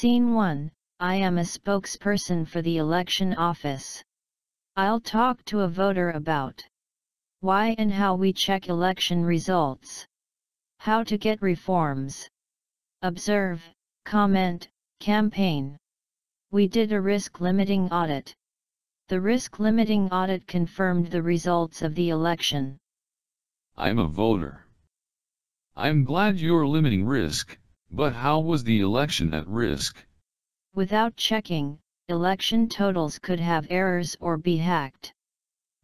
Scene 1, I am a spokesperson for the election office. I'll talk to a voter about why and how we check election results, how to get reforms, observe, comment, campaign. We did a risk-limiting audit. The risk-limiting audit confirmed the results of the election. I'm a voter. I'm glad you're limiting risk, but how was the election at risk? Without checking, election totals could have errors or be hacked.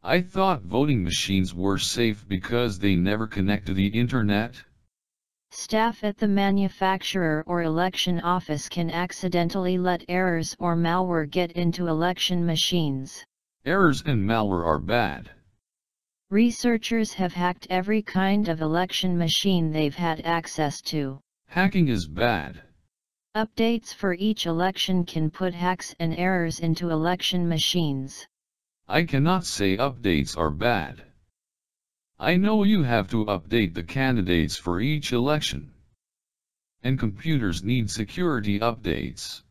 I thought voting machines were safe because they never connect to the internet. Staff at the manufacturer or election office can accidentally let errors or malware get into election machines. Errors and malware are bad. Researchers have hacked every kind of election machine they've had access to. Hacking is bad. Updates for each election can put hacks and errors into election machines. I cannot say updates are bad. I know you have to update the candidates for each election. And computers need security updates.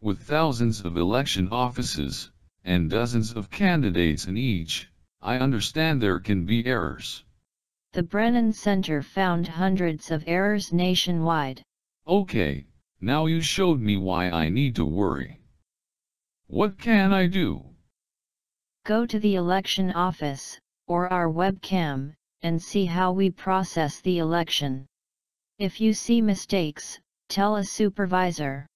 With thousands of election offices, and dozens of candidates in each, I understand there can be errors. The Brennan Center found hundreds of errors nationwide. Okay. Now you showed me why I need to worry. What can I do? Go to the election office, or our webcam, and see how we process the election. If you see mistakes, tell a supervisor.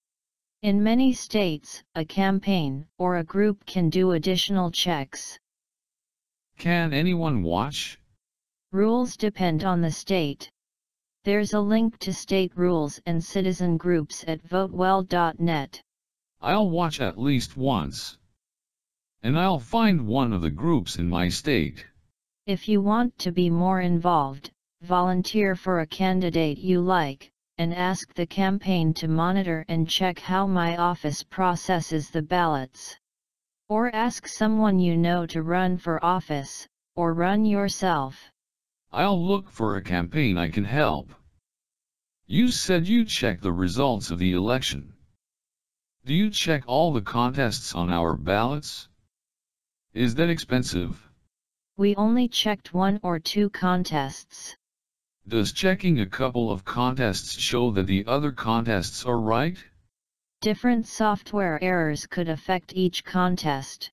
In many states, a campaign or a group can do additional checks. Can anyone watch? Rules depend on the state. There's a link to state rules and citizen groups at votewell.net. I'll watch at least once. And I'll find one of the groups in my state. If you want to be more involved, volunteer for a candidate you like, and ask the campaign to monitor and check how my office processes the ballots. Or ask someone you know to run for office, or run yourself. I'll look for a campaign I can help. You said you check the results of the election. Do you check all the contests on our ballots? Is that expensive? We only checked one or two contests. Does checking a couple of contests show that the other contests are right? Different software errors could affect each contest.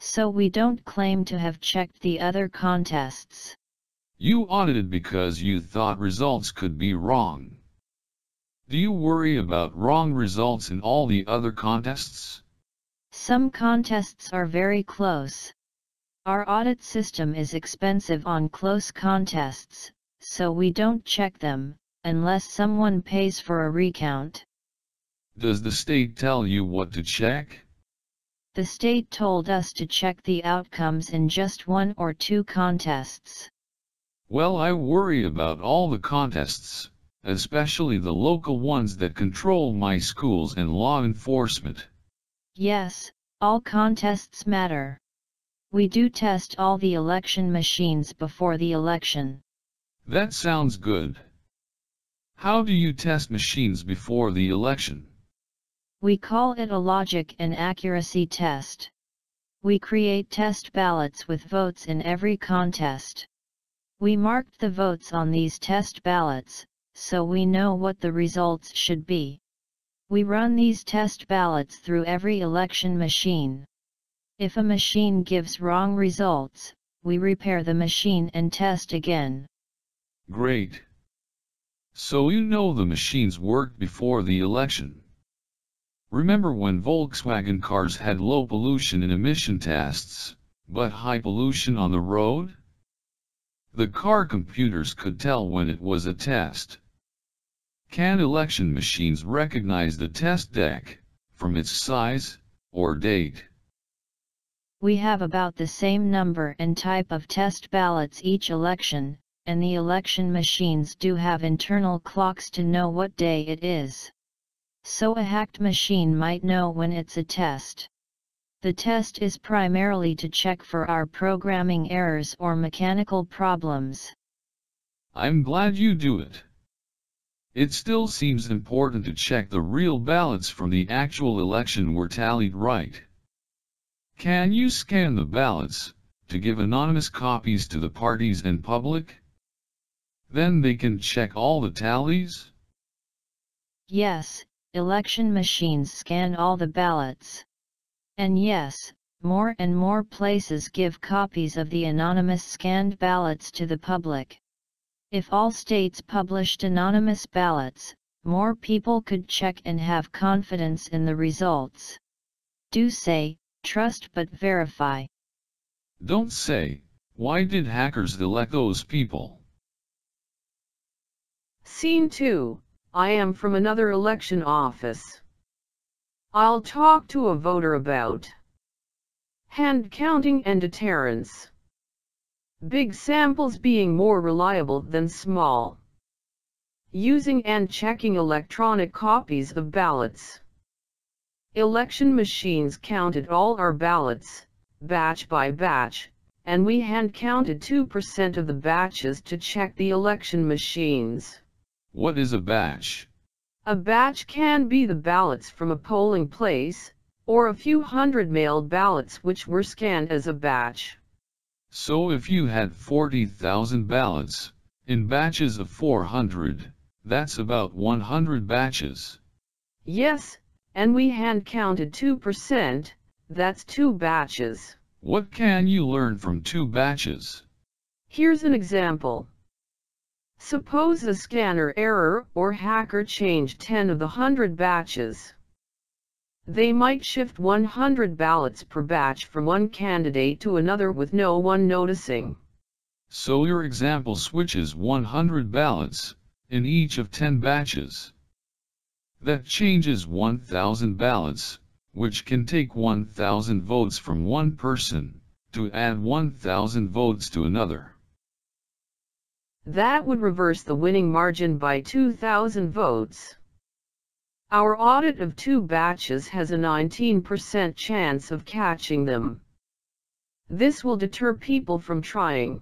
So we don't claim to have checked the other contests. You audited because you thought results could be wrong. Do you worry about wrong results in all the other contests? Some contests are very close. Our audit system is expensive on close contests, so we don't check them, unless someone pays for a recount. Does the state tell you what to check? The state told us to check the outcomes in just one or two contests. Well, I worry about all the contests, especially the local ones that control my schools and law enforcement. Yes, all contests matter. We do test all the election machines before the election. That sounds good. How do you test machines before the election? We call it a logic and accuracy test. We create test ballots with votes in every contest. We marked the votes on these test ballots, so we know what the results should be. We run these test ballots through every election machine. If a machine gives wrong results, we repair the machine and test again. Great. So you know the machines worked before the election. Remember when Volkswagen cars had low pollution in emission tests, but high pollution on the road? The car computers could tell when it was a test. Can election machines recognize the test deck, from its size, or date? We have about the same number and type of test ballots each election, and the election machines do have internal clocks to know what day it is. So a hacked machine might know when it's a test. The test is primarily to check for our programming errors or mechanical problems. I'm glad you do it. It still seems important to check the real ballots from the actual election were tallied right. Can you scan the ballots to give anonymous copies to the parties and public? Then they can check all the tallies? Yes, election machines scan all the ballots. And yes, more and more places give copies of the anonymous scanned ballots to the public. If all states published anonymous ballots, more people could check and have confidence in the results. Do say, trust but verify. Don't say, why did hackers elect those people? Scene 2, I am from another election office. I'll talk to a voter about hand counting and deterrence. Big samples being more reliable than small. Using and checking electronic copies of ballots. Election machines counted all our ballots, batch by batch, and we hand counted 2% of the batches to check the election machines. What is a batch? A batch can be the ballots from a polling place, or a few hundred mailed ballots which were scanned as a batch. So if you had 40,000 ballots, in batches of 400, that's about 100 batches. Yes, and we hand counted 2%, that's 2 batches. What can you learn from 2 batches? Here's an example. Suppose a scanner error or hacker changed 10 of the 100 batches. They might shift 100 ballots per batch from one candidate to another with no one noticing. So your example switches 100 ballots in each of 10 batches. That changes 1,000 ballots, which can take 1,000 votes from one person to add 1,000 votes to another. That would reverse the winning margin by 2,000 votes. Our audit of 2 batches has a 19% chance of catching them. This will deter people from trying.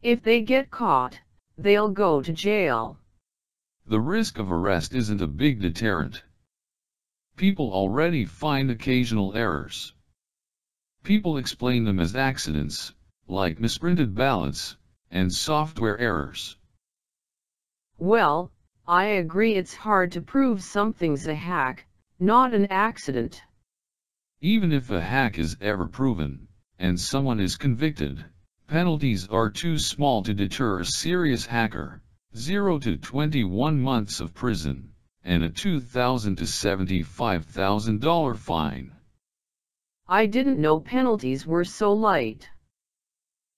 If they get caught, they'll go to jail. The risk of arrest isn't a big deterrent. People already find occasional errors. People explain them as accidents, like misprinted ballots, and software errors. Well, I agree it's hard to prove something's a hack, not an accident. Even if a hack is ever proven, and someone is convicted, penalties are too small to deter a serious hacker, 0 to 21 months of prison, and a $2,000 to $75,000 fine. I didn't know penalties were so light.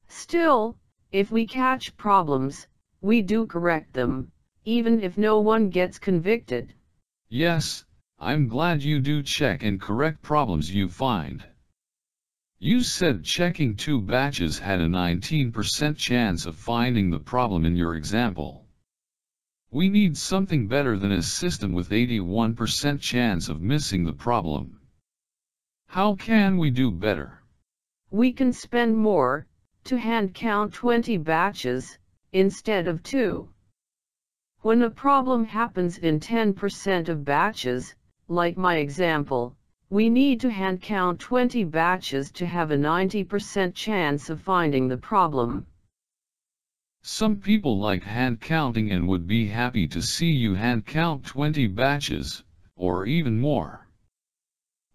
Still, if we catch problems, we do correct them, even if no one gets convicted. Yes, I'm glad you do check and correct problems you find. You said checking 2 batches had a 19% chance of finding the problem in your example. We need something better than a system with 81% chance of missing the problem. How can we do better? We can spend more to hand count 20 batches, instead of 2. When a problem happens in 10% of batches, like my example, we need to hand count 20 batches to have a 90% chance of finding the problem. Some people like hand counting and would be happy to see you hand count 20 batches, or even more.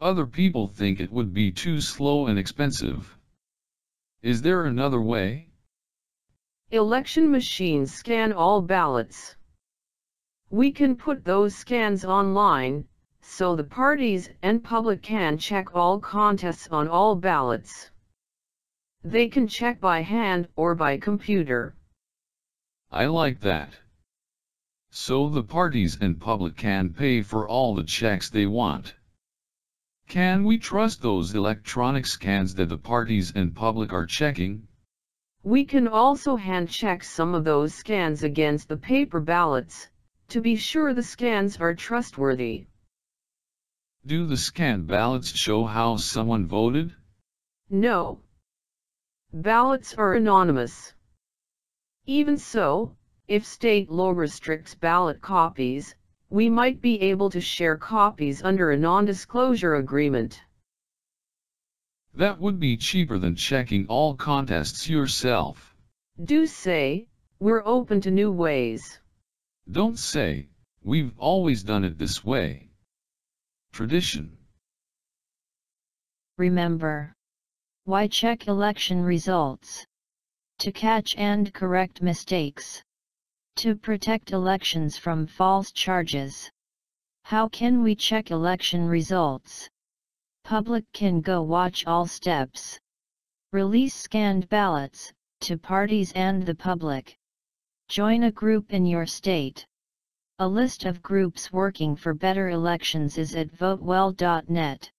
Other people think it would be too slow and expensive. Is there another way? Election machines scan all ballots. We can put those scans online, so the parties and public can check all contests on all ballots. They can check by hand or by computer. I like that. So the parties and public can pay for all the checks they want. Can we trust those electronic scans that the parties and public are checking? We can also hand-check some of those scans against the paper ballots, to be sure the scans are trustworthy. Do the scanned ballots show how someone voted? No. Ballots are anonymous. Even so, If state law restricts ballot copies, we might be able to share copies under a non-disclosure agreement. That would be cheaper than checking all contests yourself. Do say, we're open to new ways. Don't say, we've always done it this way. Tradition. Remember, why check election results? To catch and correct mistakes. To protect elections from false charges. How can we check election results? Public can go watch all steps. Release scanned ballots, to parties and the public. Join a group in your state. A list of groups working for better elections is at votewell.net.